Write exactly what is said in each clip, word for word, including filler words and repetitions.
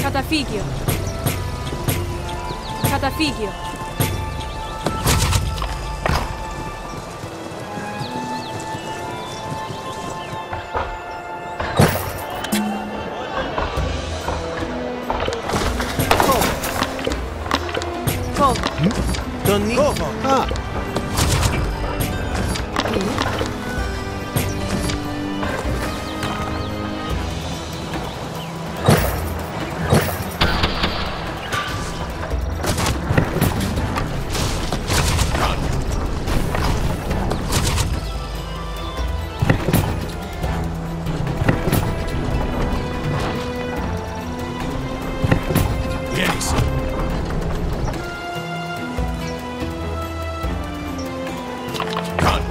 Catafigio. Catafigio. Go. Go. Don't need go. Ah. Run!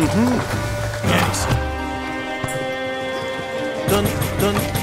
Mm-hmm. Nice. Dun, dun.